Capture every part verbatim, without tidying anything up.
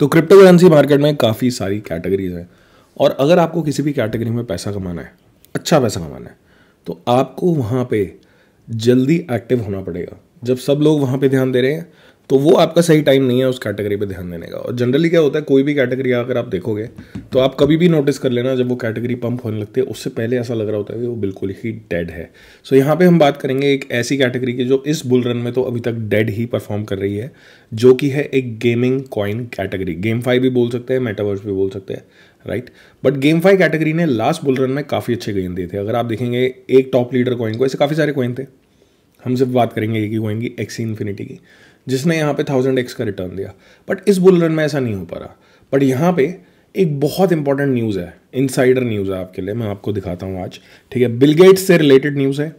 तो crypto currency market में काफ़ी सारी कैटेगरीज हैं और अगर आपको किसी भी कैटेगरी में पैसा कमाना है, अच्छा पैसा कमाना है, तो आपको वहाँ पे जल्दी एक्टिव होना पड़ेगा। जब सब लोग वहाँ पे ध्यान दे रहे हैं तो वो आपका सही टाइम नहीं है उस कैटेगरी पे ध्यान देने का। और जनरली क्या होता है, कोई भी कैटेगरी अगर आप देखोगे तो आप कभी भी नोटिस कर लेना, जब वो कैटेगरी पंप होने लगती है उससे पहले ऐसा लग रहा होता है कि वो बिल्कुल ही डेड है। सो so, यहाँ पे हम बात करेंगे एक ऐसी कैटेगरी की जो इस बुल रन में तो अभी तक डेड ही परफॉर्म कर रही है, जो कि है एक गेमिंग कॉइन कैटेगरी। गेमफाई भी बोल सकते हैं, मेटावर्स भी बोल सकते हैं, राइट। बट गेमफाई कैटेगरी ने लास्ट बुल रन में काफ़ी अच्छे गेन दिए थे। अगर आप देखेंगे एक टॉप लीडर कॉइन को, ऐसे काफ़ी सारे कॉइन थे, हम सिर्फ बात करेंगे एक ही कॉइन की, एक्सी इन्फिनिटी की, जिसने यहाँ पे थाउजेंड एक्स का रिटर्न दिया। बट इस बुल रन में ऐसा नहीं हो पा रहा। बट यहाँ पे एक बहुत इंपॉर्टेंट न्यूज़ है, इनसाइडर न्यूज़ है आपके लिए, मैं आपको दिखाता हूँ आज, ठीक है। बिल गेट्स से रिलेटेड न्यूज़ है,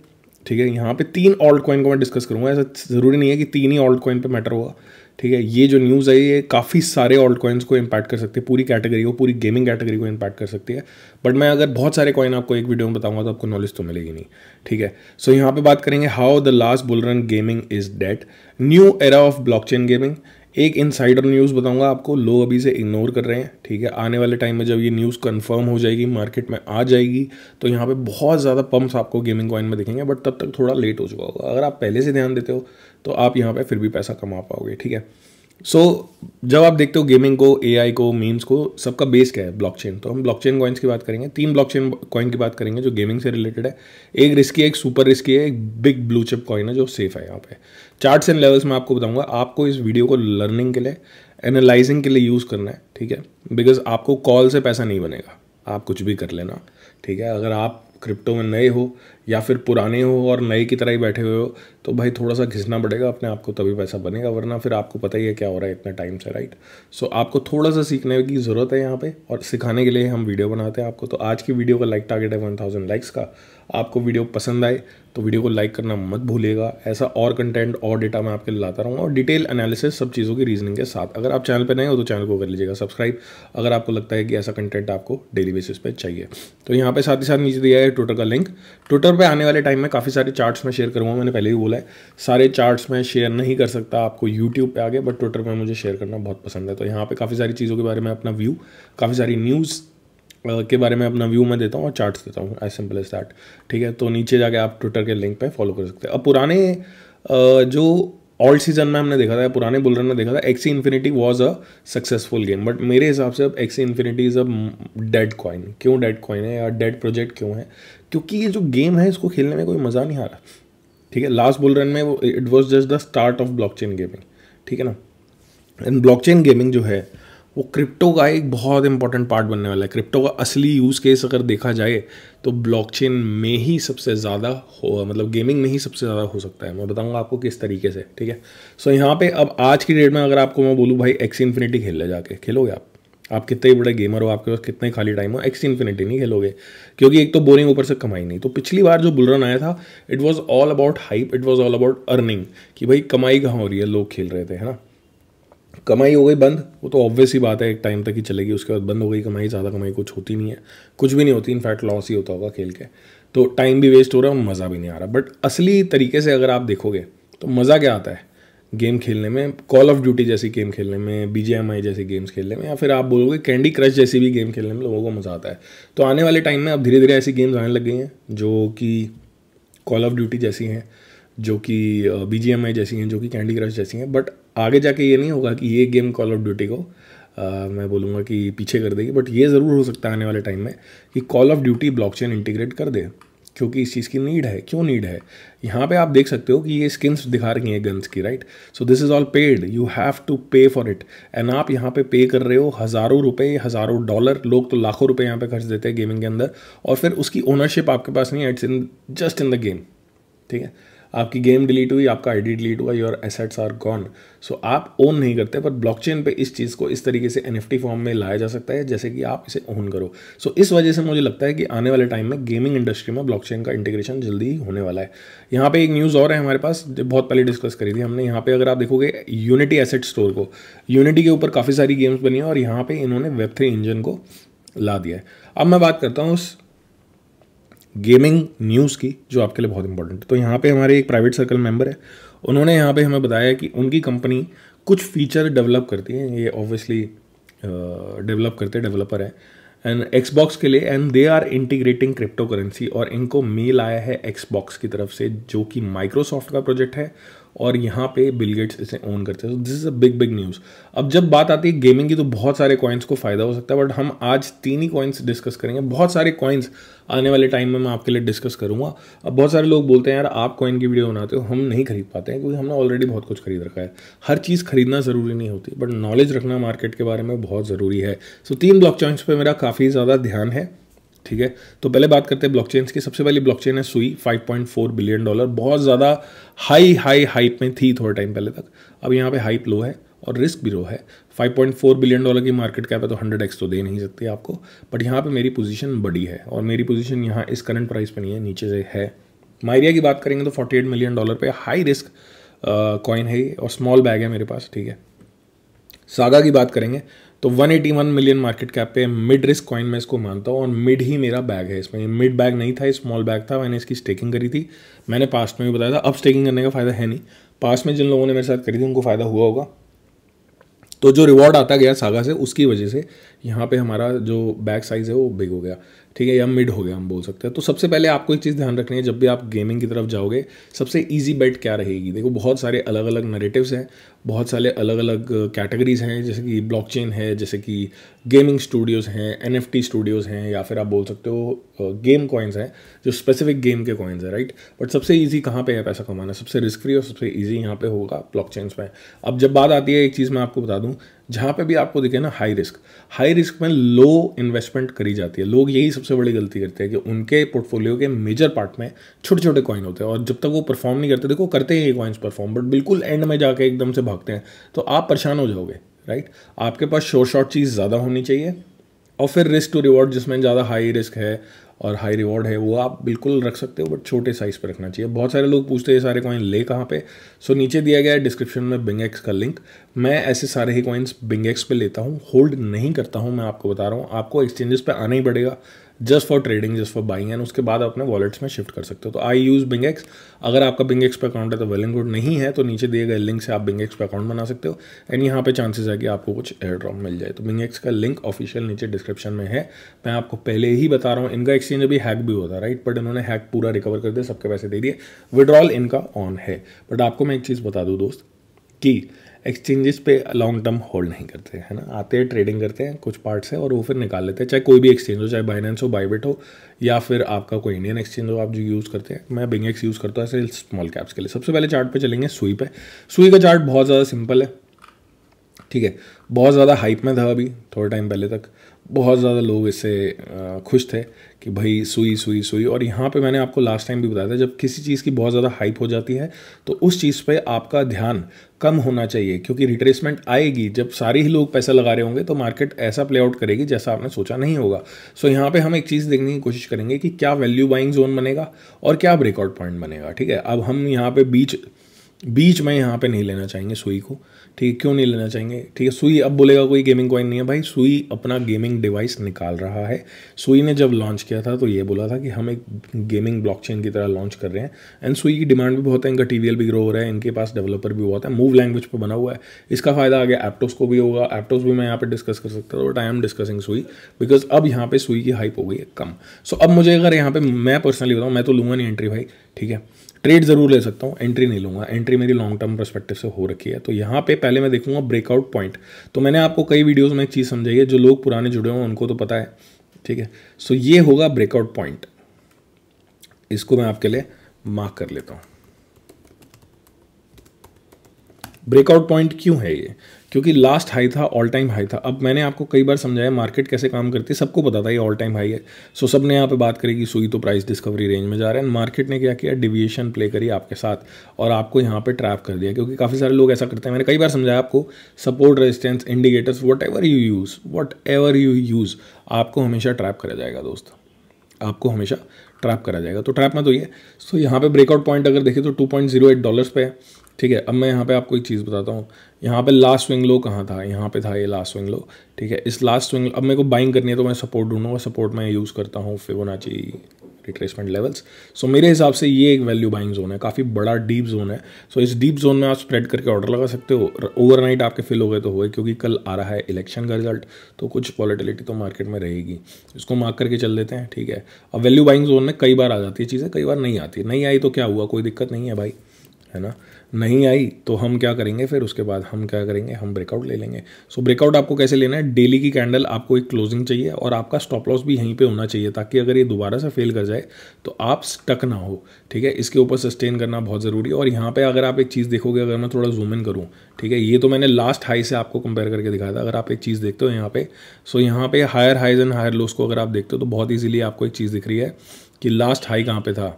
ठीक है। यहाँ पे तीन ऑल्ट कॉइन को मैं डिस्कस करूँगा, ऐसा ज़रूरी नहीं है कि तीन ही ऑल्ट कॉइन पर मैटर होगा, ठीक है। ये जो न्यूज़ है ये काफ़ी सारे ऑल्ट कॉइन्स को इम्पैक्ट कर सकती है, पूरी कैटेगरी को, पूरी गेमिंग कैटेगरी को इम्पैक्ट कर सकती है। बट मैं अगर बहुत सारे कॉइन आपको एक वीडियो में बताऊंगा तो आपको नॉलेज तो मिलेगी नहीं, ठीक है। सो so, यहाँ पे बात करेंगे how the last bull run gaming is dead, new era of blockchain gaming. एक इनसाइडर न्यूज़ बताऊंगा आपको, लोग अभी से इग्नोर कर रहे हैं, ठीक है। आने वाले टाइम में जब ये न्यूज़ कंफर्म हो जाएगी, मार्केट में आ जाएगी, तो यहाँ पे बहुत ज़्यादा पंप्स आपको गेमिंग कॉइन में दिखेंगे, बट तब तक थोड़ा लेट हो चुका होगा। अगर आप पहले से ध्यान देते हो तो आप यहाँ पे फिर भी पैसा कमा पाओगे, ठीक है। सो so, जब आप देखते हो गेमिंग को, एआई को, मीम्स को, सबका बेस क्या है, ब्लॉकचेन। तो हम ब्लॉकचेन कॉइन्स की बात करेंगे, तीन ब्लॉकचेन कॉइन की बात करेंगे जो गेमिंग से रिलेटेड है। एक रिस्की है, एक सुपर रिस्की है, एक बिग ब्लू चिप कॉइन है जो सेफ है। यहाँ पे चार्ट्स एंड लेवल्स में आपको बताऊंगा, आपको इस वीडियो को लर्निंग के लिए, एनालाइजिंग के लिए यूज़ करना है, ठीक है। बिकॉज आपको कॉल से पैसा नहीं बनेगा, आप कुछ भी कर लेना, ठीक है। अगर आप क्रिप्टो में नए हो या फिर पुराने हो और नए की तरह ही बैठे हुए हो तो भाई थोड़ा सा घिसना पड़ेगा अपने आप को, तभी पैसा बनेगा, वरना फिर आपको पता ही है क्या हो रहा है इतना टाइम से, राइट। सो आपको थोड़ा सा सीखने की ज़रूरत है यहाँ पे, और सिखाने के लिए हम वीडियो बनाते हैं आपको। तो आज की वीडियो का लाइक टारगेट है वन थाउजेंड लाइक्स का। आपको वीडियो पसंद आए तो वीडियो को लाइक करना मत भूलिएगा। ऐसा और कंटेंट और डेटा मैं आपके लिए लाता रहूँगा, और डिटेल एनालिसिस सब चीज़ों की रीजनिंग के साथ। अगर आप चैनल पर नए हो तो चैनल को कर लीजिएगा सब्सक्राइब, अगर आपको लगता है कि ऐसा कंटेंट आपको डेली बेसिस पे चाहिए। तो यहाँ पे साथ ही साथ नीचे दिया है ट्विटर का लिंक। ट्विटर पे आने वाले टाइम में काफ़ी सारे चार्ट्स में शेयर करूँगा, मैंने पहले ही बोला है, सारे चार्ट्स में शेयर नहीं कर सकता आपको यूट्यूब पर आगे, बट ट्विटर पर मुझे शेयर करना बहुत पसंद है। तो यहाँ पर काफ़ी सारी चीज़ों के बारे में अपना व्यू, काफ़ी सारी न्यूज़ के बारे में अपना व्यू मैं देता हूँ और चार्ट्स देता हूँ, एज सिंपल एज दैट, ठीक है। तो नीचे जाके आप ट्विटर के लिंक पे फॉलो कर सकते हैं। अब पुराने जो ऑल सीजन में हमने देखा था, पुराने बुल रन में देखा था, Axie Infinity was a successful game, but मेरे हिसाब से अब Axie Infinity is a dead coin. क्यों डेड कॉइन है या डेड प्रोजेक्ट क्यों है? क्योंकि ये जो गेम है इसको खेलने में कोई मज़ा नहीं आ रहा, ठीक है। लास्ट बुल रन में वो it was just the start of blockchain gaming, ठीक है ना। एंड ब्लॉकचेन गेमिंग जो है वो क्रिप्टो का एक बहुत इंपॉर्टेंट पार्ट बनने वाला है। क्रिप्टो का असली यूज़ केस अगर देखा जाए तो ब्लॉकचेन में ही सबसे ज़्यादा हो, मतलब गेमिंग में ही सबसे ज़्यादा हो सकता है। मैं बताऊंगा आपको किस तरीके से, ठीक है। सो यहाँ पे अब आज की डेट में अगर आपको मैं बोलूँ भाई एक्सी इन्फिनिटी खेल ले जाके, खेलोगे आप? आप कितने बड़े गेमर हो, आपके पास कितने खाली टाइम हो, एक्सी इन्फिनिटी नहीं खेलोगे, क्योंकि एक तो बोरिंग, ऊपर से कमाई नहीं। तो पिछली बार जो बुल रन आया था it was all about hype, it was all about earning, कि भाई कमाई कहाँ हो रही है, लोग खेल रहे थे, है ना। कमाई हो गई बंद, वो तो ऑब्वियस ही बात है, एक टाइम तक ही चलेगी, उसके बाद बंद हो गई कमाई। ज़्यादा कमाई कुछ होती नहीं है, कुछ भी नहीं होती, इनफैक्ट लॉस ही होता होगा खेल के। तो टाइम भी वेस्ट हो रहा है, मज़ा भी नहीं आ रहा। बट असली तरीके से अगर आप देखोगे तो मज़ा क्या आता है गेम खेलने में? कॉल ऑफ ड्यूटी जैसी गेम खेलने में, बीजीएमआई जैसी गेम्स खेलने में, या फिर आप बोलोगे कैंडी क्रश जैसी भी गेम खेलने में लोगों को मज़ा आता है। तो आने वाले टाइम में अब धीरे धीरे ऐसी गेम्स आने लग गई हैं जो कि कॉल ऑफ ड्यूटी जैसी हैं, जो कि बीजीएमआई जैसी हैं, जो कि कैंडी क्रश जैसी हैं। बट आगे जाके ये नहीं होगा कि ये गेम कॉल ऑफ ड्यूटी को आ, मैं बोलूँगा कि पीछे कर देगी, बट ये ज़रूर हो सकता है आने वाले टाइम में कि Call of Duty blockchain integrate कर दे, क्योंकि इस चीज़ की नीड है। क्यों नीड है? यहाँ पे आप देख सकते हो कि ये स्किन्स दिखा रही हैं गन्स की, right. So this is all paid, you have to pay for it, and आप यहाँ पे पे कर रहे हो हज़ारों रुपए, हज़ारों डॉलर, लोग तो लाखों रुपये यहाँ पर खर्च देते हैं गेमिंग के अंदर, और फिर उसकी ओनरशिप आपके पास नहीं है, it's in just in the game, ठीक है। आपकी गेम डिलीट हुई, आपका आईडी डिलीट हुआ, your assets are gone. So आप ओन नहीं करते, पर ब्लॉकचेन पे इस चीज़ को इस तरीके से एनएफटी फॉर्म में लाया जा सकता है जैसे कि आप इसे ओन करो। सो so, इस वजह से मुझे लगता है कि आने वाले टाइम में गेमिंग इंडस्ट्री में ब्लॉकचेन का इंटीग्रेशन जल्दी होने वाला है। यहाँ पे एक न्यूज़ और है हमारे पास, बहुत पहले डिस्कस करी थी हमने। यहाँ पे अगर आप देखोगे यूनिटी एसेट स्टोर को, यूनिटी के ऊपर काफ़ी सारी गेम्स बनी है, और यहाँ पर इन्होंने वेब थ्री इंजन को ला दिया है। अब मैं बात करता हूँ उस गेमिंग न्यूज़ की जो आपके लिए बहुत इंपॉर्टेंट है। तो यहाँ पे हमारे एक प्राइवेट सर्कल मेंबर है, उन्होंने यहाँ पे हमें बताया कि उनकी कंपनी कुछ फीचर डेवलप करती है, ये ऑब्वियसली डेवलप करते डेवलपर हैं एंड एक्सबॉक्स के लिए, and they are integrating crypto currency. और इनको मेल आया है एक्सबॉक्स की तरफ से जो कि माइक्रोसॉफ्ट का प्रोजेक्ट है और यहाँ पे बिल गेट्स इसे ओन करते हैं. This is a big big news. अब जब बात आती है गेमिंग की तो बहुत सारे कॉइन्स को फ़ायदा हो सकता है, बट हम आज तीन ही कॉइन्स डिस्कस करेंगे. बहुत सारे कॉइन्स आने वाले टाइम में मैं आपके लिए डिस्कस करूँगा. अब बहुत सारे लोग बोलते हैं यार आप कॉइन की वीडियो बनाते हो, हम नहीं खरीद पाते हैं क्योंकि हमने ऑलरेडी बहुत कुछ खरीद रखा है. हर चीज़ खरीदना ज़रूरी नहीं होती, बट नॉलेज रखना मार्केट के बारे में बहुत ज़रूरी है. सो तीन ब्लॉकचेन्स पर मेरा काफ़ी ज़्यादा ध्यान है, ठीक है. तो पहले बात करते हैं ब्लॉकचेन्स की. सबसे पहली ब्लॉकचेन है Sui, five point four billion dollar. बहुत ज़्यादा हाई हाई हाइप में थी थोड़ा टाइम पहले तक, अब यहाँ पे हाइप लो है और रिस्क भी लो है. Five point four billion dollar की मार्केट कैप है तो हंड्रेड एक्स तो दे नहीं सकती आपको, बट यहाँ पे मेरी पोजीशन बड़ी है और मेरी पोजीशन यहाँ इस करंट प्राइस पर नहीं है, नीचे से है. मायरिया की बात करेंगे तो फोर्टी एट मिलियन डॉलर पर हाई रिस्क कॉइन है और स्मॉल बैग है मेरे पास, ठीक है. सागा की बात करेंगे तो one eighty one million market cap पे मिड रिस्क कॉइन में इसको मानता हूँ और मिड ही मेरा बैग है. इसमें मिड बैग नहीं था, स्मॉल बैग था. मैंने इसकी स्टेकिंग करी थी, मैंने पास्ट में भी बताया था. अब स्टेकिंग करने का फ़ायदा है नहीं, पास्ट में जिन लोगों ने मेरे साथ करी थी उनको फ़ायदा हुआ होगा. तो जो रिवॉर्ड आता गया सागा से उसकी वजह से यहाँ पे हमारा जो बैग साइज़ है वो बिग हो गया, ठीक है, या मिड हो गया हम बोल सकते हैं. तो सबसे पहले आपको एक चीज़ ध्यान रखनी है, जब भी आप गेमिंग की तरफ जाओगे सबसे इजी बेट क्या रहेगी. देखो बहुत सारे अलग अलग नरेटिव्स हैं, बहुत सारे अलग अलग कैटेगरीज़ हैं, जैसे कि ब्लॉकचेन है, जैसे कि गेमिंग स्टूडियोज़ हैं, एनएफटी स्टूडियोज़ हैं, या फिर आप बोल सकते हो गेम कॉइन्स हैं जो स्पेसिफिक गेम के कॉइन्स हैं, राइट. बट सबसे ईजी कहाँ पर है पैसा कमाना, सबसे रिस्क फ्री और सबसे ईजी यहाँ पर होगा ब्लॉकचेन्स में. अब जब बात आती है, एक चीज़ मैं आपको बता दूँ, जहाँ पे भी आपको दिखे ना हाई रिस्क, हाई रिस्क में लो इन्वेस्टमेंट करी जाती है. लोग यही सबसे बड़ी गलती करते हैं कि उनके पोर्टफोलियो के मेजर पार्ट में छोटे छोटे कॉइन होते हैं और जब तक वो परफॉर्म नहीं करते, देखो करते हैं ये कॉइन्स परफॉर्म बट बिल्कुल एंड में जाके एकदम से भागते हैं, तो आप परेशान हो जाओगे, राइट. आपके पास शॉर्ट शॉर्ट चीज़ ज़्यादा होनी चाहिए और फिर रिस्क टू रिवॉर्ड जिसमें ज़्यादा हाई रिस्क है और हाई रिवॉर्ड है वो आप बिल्कुल रख सकते हो, बट छोटे साइज़ पर रखना चाहिए. बहुत सारे लोग पूछते हैं सारे कॉइन ले कहाँ पे. सो so, नीचे दिया गया है डिस्क्रिप्शन में बिंगएक्स का लिंक. मैं ऐसे सारे ही कॉइन्स बिंगएक्स पे लेता हूँ, होल्ड नहीं करता हूँ, मैं आपको बता रहा हूँ. आपको एक्सचेंजेस पे आना ही पड़ेगा just for trading, just for buying, and उसके बाद अपने वॉलेट्स में शिफ्ट कर सकते हो. तो आई यूज़ बिंगएक्स. अगर आपका बिंगएक्स पर अकाउंट है तो वेल एंड गुड, नहीं है तो नीचे दिए गए लिंक से आप बिंगएक्स पर अकाउंट बना सकते हो एंड यहाँ पे चांसेस है कि आपको कुछ एयर ड्रॉप मिल जाए. तो बिंगएक्स का लिंक ऑफिशियल नीचे डिस्क्रिप्शन में है. मैं आपको पहले ही बता रहा हूँ, इनका एक्सचेंज अभी हैक भी होता है, राइट, बट इन्होंने हैक पूरा रिकवर कर दिया, सबके पैसे दे दिए, विड्रॉल इनका ऑन है. बट आपको मैं एक चीज़ बता दूँ दोस्त कि एक्सचेंजेस पे लॉन्ग टर्म होल्ड नहीं करते हैं ना, आते हैं ट्रेडिंग करते हैं कुछ पार्ट्स है और वो फिर निकाल लेते हैं, चाहे कोई भी एक्सचेंज हो, चाहे बाइनेंस हो, बाइबिट हो, या फिर आपका कोई इंडियन एक्सचेंज हो आप जो यूज़ करते हैं. मैं बिंगएक्स यूज़ करता हूँ ऐसे स्मॉल कैप्स के लिए. सबसे पहले चार्ट पे चलेंगे सुई पे. सुई का चार्ट बहुत ज़्यादा सिंपल है, ठीक है. बहुत ज़्यादा हाइप में था अभी थोड़े टाइम पहले तक, बहुत ज़्यादा लोग इससे खुश थे कि भाई सुई सुई सुई. और यहाँ पे मैंने आपको लास्ट टाइम भी बताया था, जब किसी चीज़ की बहुत ज़्यादा हाइप हो जाती है तो उस चीज़ पे आपका ध्यान कम होना चाहिए क्योंकि रिट्रेसमेंट आएगी. जब सारे ही लोग पैसा लगा रहे होंगे तो मार्केट ऐसा प्ले आउट करेगी जैसा आपने सोचा नहीं होगा. सो यहाँ पे हम एक चीज़ देखने की कोशिश करेंगे कि क्या वैल्यू बाइंग जोन बनेगा और क्या ब्रेकआउट पॉइंट बनेगा, ठीक है. अब हम यहाँ पर बीच बीच में यहाँ पे नहीं लेना चाहेंगे सुई को, ठीक है. क्यों नहीं लेना चाहेंगे, ठीक है. सुई अब बोलेगा कोई गेमिंग कॉइन नहीं है, भाई सुई अपना गेमिंग डिवाइस निकाल रहा है. सुई ने जब लॉन्च किया था तो ये बोला था कि हम एक गेमिंग ब्लॉकचेन की तरह लॉन्च कर रहे हैं एंड सुई की डिमांड भी बहुत है, इनका टी वी एल भी ग्रो हो रहा है, इनके पास डेवलपर भी बहुत है, मूव लैंग्वेज पर बना हुआ है. इसका फ़ायदा आगे एप्टोस को भी होगा, एप्टोस भी मैं यहाँ पर डिस्कस कर सकता हूँ but I am discussing Sui because अब यहाँ पर सुई की हाइप हो गई है कम. सो so, अब मुझे अगर यहाँ पर मैं पर्सनली बताऊँ, मैं तो लूँगा नहीं एंट्री भाई, ठीक है. ट्रेड जरूर ले सकता हूँ, एंट्री नहीं लूँगा. एंट्री मेरी लॉन्ग टर्म परस्पेक्टिव से हो रखी है. तो यहाँ पे पहले मैं देखूँगा ब्रेकआउट पॉइंट. तो मैंने आपको कई वीडियोस में एक चीज़ समझाई है, जो लोग पुराने जुड़े हों उनको तो पता है, ठीक है. सो ये होगा ब्रेकआउट पॉइंट, इसको मैं आपके लिए मार्क कर लेता हूँ. ब्रेकआउट पॉइंट क्यों है ये, क्योंकि लास्ट हाई था, ऑल टाइम हाई था. अब मैंने आपको कई बार समझाया मार्केट कैसे काम करती है, सबको पता था ये ऑल टाइम हाई है. सो सब ने यहाँ पे बात करी कि सुई तो प्राइस डिस्कवरी रेंज में जा रहा है. मार्केट ने क्या किया, डिविएशन प्ले करी आपके साथ और आपको यहाँ पे ट्रैप कर दिया क्योंकि काफ़ी सारे लोग ऐसा करते हैं. मैंने कई बार समझाया आपको, support, resistance, indicators, whatever you use whatever you use आपको हमेशा ट्रैप करा जाएगा दोस्त, आपको हमेशा ट्रैप करा जाएगा. तो ट्रैप में तो ये सो यहाँ पर ब्रेकआउट पॉइंट अगर देखिए तो two point zero eight dollars पे है, ठीक है. अब मैं यहाँ पे आपको एक चीज़ बताता हूँ, यहाँ पे लास्ट स्विंग लो कहाँ था, यहाँ पे था ये लास्ट स्विंग लो, ठीक है. इस लास्ट स्विंग अब मेरे को बाइंग करनी है तो मैं सपोर्ट ढूंढूंगा, सपोर्ट मैं यूज़ करता हूँ फिबोनाची रिट्रेसमेंट लेवल्स। सो मेरे हिसाब से ये एक वैल्यू बाइंग जोन है, काफ़ी बड़ा डीप जोन है। सो so, इस डीप जोन में आप स्प्रेड करके ऑर्डर लगा सकते हो। ओवरनाइट आपके फिल हो गए तो हुए, क्योंकि कल आ रहा है इलेक्शन का रिजल्ट, तो कुछ वॉलेटिलिटी तो मार्केट में रहेगी। इसको मार्क करके चल देते हैं, ठीक है। अब वैल्यू बाइंग जोन में कई बार आ जाती है चीज़ें, कई बार नहीं आती। नहीं आई तो क्या हुआ, कोई दिक्कत नहीं है भाई, है ना। नहीं आई तो हम क्या करेंगे फिर उसके बाद, हम क्या करेंगे, हम ब्रेकआउट ले लेंगे। सो ब्रेकआउट आपको कैसे लेना है, डेली की कैंडल आपको एक क्लोजिंग चाहिए और आपका स्टॉप लॉस भी यहीं पे होना चाहिए, ताकि अगर ये दोबारा से फेल कर जाए तो आप स्टक ना हो, ठीक है। इसके ऊपर सस्टेन करना बहुत ज़रूरी है। और यहाँ पे अगर आप एक चीज़ देखोगे, अगर मैं थोड़ा जूम इन करूँ, ठीक है, ये तो मैंने लास्ट हाई से आपको कंपेयर करके दिखाया था। अगर आप एक चीज़ देखते हो यहाँ पे, सो यहाँ पे higher highs and higher lows को अगर आप देखते हो तो बहुत ईजिली आपको एक चीज़ दिख रही है कि लास्ट हाई कहाँ पर था,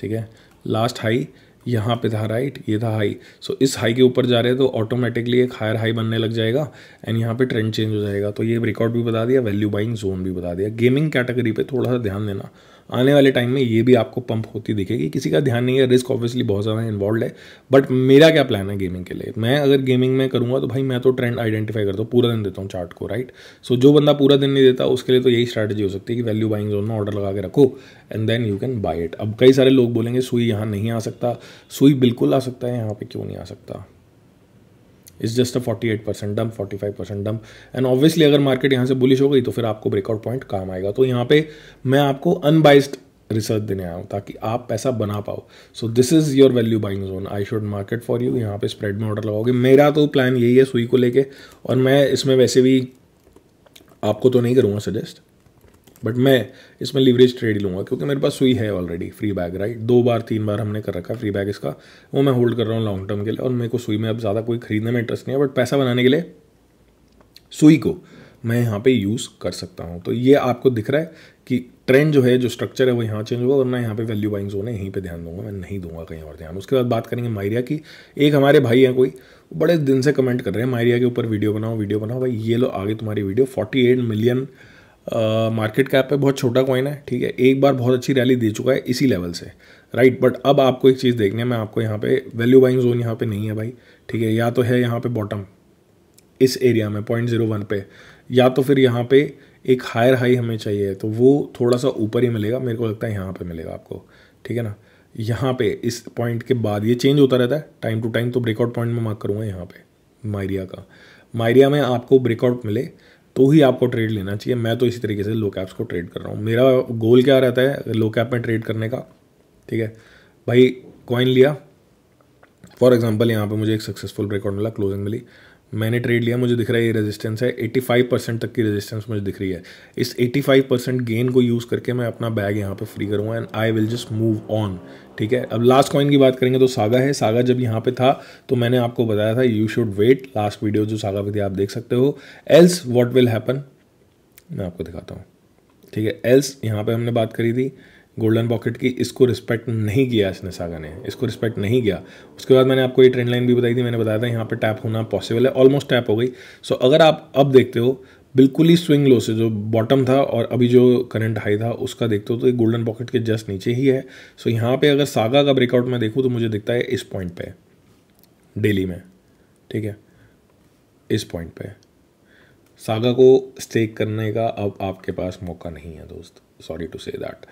ठीक है। लास्ट हाई यहाँ पे था, राइट, ये था हाई। सो so, इस हाई के ऊपर जा रहे हैं तो ऑटोमेटिकली एक हायर हाई बनने लग जाएगा एंड यहाँ पे ट्रेंड चेंज हो जाएगा। तो ये ब्रेकआउट भी बता दिया, वैल्यू बाइंग जोन भी बता दिया। गेमिंग कैटेगरी पे थोड़ा सा ध्यान देना, आने वाले टाइम में ये भी आपको पंप होती दिखेगी। किसी का ध्यान नहीं है, रिस्क ऑब्वियसली बहुत ज़्यादा इन्वॉल्व है। बट मेरा क्या प्लान है गेमिंग के लिए, मैं अगर गेमिंग में करूँगा तो भाई मैं तो ट्रेंड आइडेंटिफाई करता हूँ, पूरा दिन देता हूँ चार्ट को, राइट। सो जो बंदा पूरा दिन नहीं देता उसके लिए तो यही स्ट्रैटेजी हो सकती है कि वैल्यू बाइंग जोन में ऑर्डर लगा के रखो and then you can buy it. अब कई सारे लोग बोलेंगे सुई यहाँ नहीं आ सकता, सुई बिल्कुल आ सकता है, यहाँ पर क्यों नहीं आ सकता। इज जस्ट अ अड़तालीस परसेंट डंप, पैंतालीस परसेंट डंप एंड ऑब्वियसली अगर मार्केट यहाँ से बुलिश हो गई तो फिर आपको ब्रेकआउट पॉइंट काम आएगा। तो यहाँ पे मैं आपको अनबाइस्ड रिसर्च देने आया हूँ ताकि आप पैसा बना पाओ। So this is your value buying zone, I should market for you. यहाँ पे स्प्रेड में ऑर्डर लगाओगे, मेरा तो प्लान यही है सुई को लेके। और मैं इसमें वैसे भी आपको तो नहीं करूँगा सजेस्ट, बट मैं इसमें लीवरेज ट्रेड लूँगा क्योंकि मेरे पास सुई है ऑलरेडी फ्री बैग, राइट। दो बार तीन बार हमने कर रखा है फ्री बैग इसका, वो मैं होल्ड कर रहा हूँ लॉन्ग टर्म के लिए। और मेरे को सुई में अब ज़्यादा कोई खरीदने में इंटरेस्ट नहीं है, बट पैसा बनाने के लिए सुई को मैं यहाँ पे यूज़ कर सकता हूँ। तो ये आपको दिख रहा है कि ट्रेंड जो है, जो स्ट्रक्चर है वो यहाँ चेंज होगा, वरना यहाँ पे वैल्यू बाइंग जोन है, यहीं पे ध्यान दूंगा मैं, नहीं दूंगा कहीं और ध्यान। उसके बाद बात करेंगे मायरिया की। एक हमारे भाई हैं कोई, बड़े दिन से कमेंट कर रहे हैं मायरिया के ऊपर वीडियो बनाओ वीडियो बनाओ। भाई ये लो आगे तुम्हारी video, forty eight million market cap पे, बहुत छोटा कॉइन है, ठीक है। एक बार बहुत अच्छी रैली दे चुका है इसी लेवल से, राइट। बट अब आपको एक चीज़ देखने में, आपको यहाँ पे वैल्यू बाइंग जोन यहाँ पे नहीं है भाई, ठीक है। या तो है यहाँ पे बॉटम इस एरिया में पॉइंट जीरो वन पे, या तो फिर यहाँ पे एक हायर हाई हमें चाहिए, तो वो थोड़ा सा ऊपर ही मिलेगा, मेरे को लगता है यहाँ पर मिलेगा आपको, ठीक है ना। यहाँ पर इस पॉइंट के बाद ये चेंज होता रहता है टाइम टू टाइम, तो ब्रेकआउट पॉइंट में मार्क करूँगा यहाँ पर मायरिया का। मायरिया में आपको ब्रेकआउट मिले तो ही आपको ट्रेड लेना चाहिए। मैं तो इसी तरीके से लो कैप्स को ट्रेड कर रहा हूँ। मेरा गोल क्या रहता है लो कैप में ट्रेड करने का, ठीक है भाई। कॉइन लिया फॉर एग्जांपल, यहाँ पे मुझे एक सक्सेसफुल ब्रेकआउट मिला, क्लोजिंग मिली, मैंने ट्रेड लिया। मुझे दिख रहा है ये रेजिस्टेंस है, पचासी परसेंट तक की रेजिस्टेंस मुझे दिख रही है। इस पचासी परसेंट गेन को यूज़ करके मैं अपना बैग यहाँ पे फ्री करूँगा and I will just move on, ठीक है। अब लास्ट कॉइन की बात करेंगे तो सागा है। सागा जब यहाँ पे था तो मैंने आपको बताया था you should wait, last video जो सागा पे थी आप देख सकते हो। एल्स वॉट विल हैपन मैं आपको दिखाता हूँ, ठीक है। एल्स यहाँ पर हमने बात करी थी गोल्डन पॉकेट की, इसको रिस्पेक्ट नहीं किया इसने, सागा ने इसको रिस्पेक्ट नहीं किया। उसके बाद मैंने आपको ये ट्रेंड लाइन भी बताई थी, मैंने बताया था यहाँ पे टैप होना पॉसिबल है, ऑलमोस्ट टैप हो गई। सो अगर आप अब देखते हो बिल्कुल ही स्विंग लो से जो बॉटम था और अभी जो करंट हाई था उसका देखते हो तो ये गोल्डन पॉकेट के जस्ट नीचे ही है। सो यहाँ पर अगर सागा का ब्रेकआउट मैं देखूँ तो मुझे दिखता है इस पॉइंट पर डेली में, ठीक है। इस पॉइंट पर सागा को स्टेक करने का अब आपके पास मौका नहीं है दोस्त, सॉरी टू से दैट।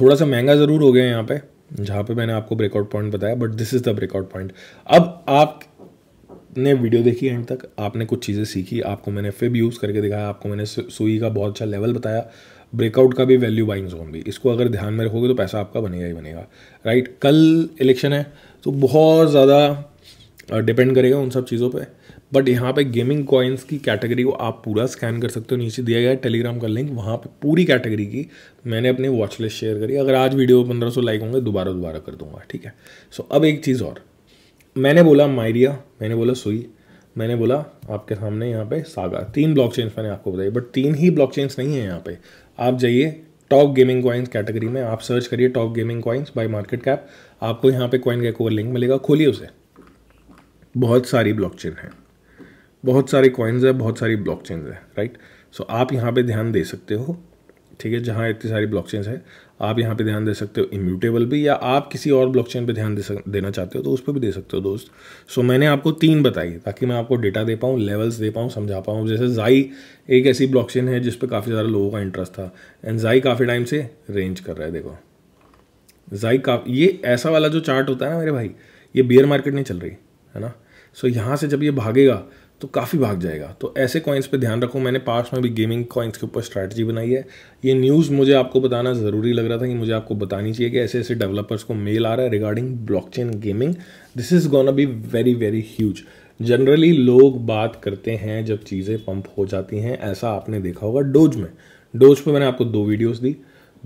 थोड़ा सा महंगा ज़रूर हो गया यहाँ पे, जहाँ पे मैंने आपको ब्रेकआउट पॉइंट बताया, but this is the breakout point. अब आपने वीडियो देखी एंड तक, आपने कुछ चीज़ें सीखी, आपको मैंने फिब यूज़ करके दिखाया, आपको मैंने सुई का बहुत अच्छा लेवल बताया, ब्रेकआउट का भी, वैल्यू बाइंग जोन भी। इसको अगर ध्यान में रखोगे तो पैसा आपका बनेगा ही बनेगा, राइट। कल इलेक्शन है तो बहुत ज़्यादा डिपेंड करेगा उन सब चीज़ों पर, बट यहाँ पे गेमिंग कॉइन्स की कैटेगरी को आप पूरा स्कैन कर सकते हो। नीचे दिया गया है टेलीग्राम का लिंक, वहाँ पे पूरी कैटेगरी की मैंने अपनी वॉच लिस्ट शेयर करी। अगर आज वीडियो पंद्रह सौ लाइक होंगे दोबारा दोबारा कर दूंगा, ठीक है। सो so, अब एक चीज़ और, मैंने बोला मायरिया, मैंने बोला सुई, मैंने बोला आपके सामने यहाँ पे सागा, तीन ब्लॉकचेन्स मैंने आपको बताई, बट तीन ही ब्लॉकचेन्स नहीं है। यहाँ पे आप जाइए टॉप गेमिंग कॉइन्स कैटेगरी में, आप सर्च करिए top gaming coins by market cap, आपको यहाँ पे कॉइन गेको लिंक मिलेगा, खोलिए उसे। बहुत सारी ब्लॉकचेन है, बहुत सारे कॉइन्स है, बहुत सारी ब्लॉकचेन्स है, राइट। सो so, आप यहाँ पे ध्यान दे सकते हो ठीक है, जहाँ इतनी सारी ब्लॉकचेन्स है आप यहाँ पे ध्यान दे सकते हो इम्यूटेबल भी, या आप किसी और ब्लॉकचेन पे ध्यान दे सक देना चाहते हो तो उस पर भी दे सकते हो दोस्त। सो so, मैंने आपको तीन बताई ताकि मैं आपको डेटा दे पाऊँ, लेवल्स दे पाऊँ, समझा पाऊँ। जैसे ज़ाई एक ऐसी ब्लॉकचेन है जिस पर काफ़ी सारे लोगों का इंटरेस्ट था, एंड ज़ाई काफ़ी टाइम से रेंज कर रहा है। देखो ज़ाई का ये ऐसा वाला जो चार्ट होता है ना मेरे भाई, ये बियर मार्केट नहीं चल रही है ना। सो so, यहाँ से जब ये भागेगा तो काफ़ी भाग जाएगा। तो ऐसे कॉइन्स पे ध्यान रखो। मैंने पास में भी गेमिंग कॉइन्स के ऊपर स्ट्रैटेजी बनाई है। ये न्यूज़ मुझे आपको बताना ज़रूरी लग रहा था कि मुझे आपको बतानी चाहिए कि ऐसे ऐसे डेवलपर्स को मेल आ रहा है regarding blockchain gaming. This is gonna be very very huge. Generally लोग बात करते हैं जब चीज़ें पंप हो जाती हैं, ऐसा आपने देखा होगा डोज में। डोज पर मैंने आपको दो वीडियोज़ दी,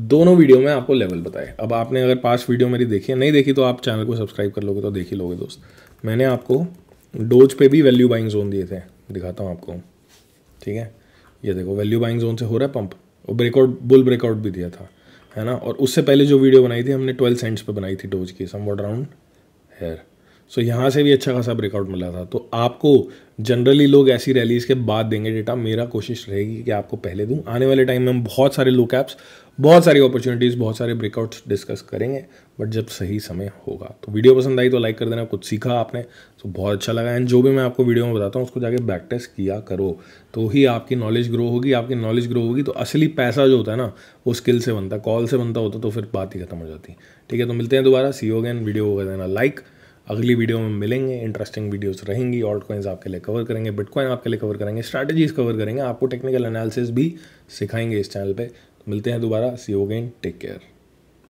दोनों वीडियो में आपको लेवल बताए। अब आपने अगर पास वीडियो मेरी देखी है, नहीं देखी तो आप चैनल को सब्सक्राइब कर लोगे तो देख ही लोगे दोस्त। मैंने आपको डोज पे भी वैल्यू बाइंग जोन दिए थे, दिखाता हूँ आपको, ठीक है। ये देखो वैल्यू बाइंग जोन से हो रहा है पंप, और ब्रेकआउट बुल ब्रेकआउट भी दिया था है ना। और उससे पहले जो वीडियो बनाई थी हमने ट्वेल्व सेंट्स पे बनाई थी डोज की, समवॉट राउंड हेयर। सो यहाँ से भी अच्छा खासा ब्रेकआउट मिला था। तो आपको जनरली लोग ऐसी रैलीज के बाद देंगे डेटा। मेरा कोशिश रहेगी कि आपको पहले दूँ। आने वाले टाइम में हम बहुत सारे लो कैप्स, बहुत सारी अपॉर्चुनिटीज़, बहुत सारे ब्रेकआउट्स डिस्कस करेंगे, बट जब सही समय होगा। तो वीडियो पसंद आई तो लाइक कर देना। कुछ सीखा आपने तो बहुत अच्छा लगा। एंड जो भी मैं आपको वीडियो में बताता हूँ उसको जाके बैक टेस्ट किया करो, तो ही आपकी नॉलेज ग्रो होगी। आपकी नॉलेज ग्रो होगी तो असली पैसा जो होता है ना वो स्किल से बनता है, कॉल से बनता होता तो फिर बात ही खत्म हो जाती, ठीक है। तो मिलते हैं दोबारा, सी हो गए, वीडियो हो देना लाइक। अगली वीडियो में मिलेंगे, इंटरेस्टिंग वीडियोस रहेंगी। ऑल्ट कॉइन्स आपके लिए कवर करेंगे, बिटकॉइन आपके लिए कवर करेंगे, स्ट्रैटेजीज कवर करेंगे, आपको टेक्निकल एनालिसिस भी सिखाएंगे इस चैनल पे। तो मिलते हैं दोबारा, see you again, take care.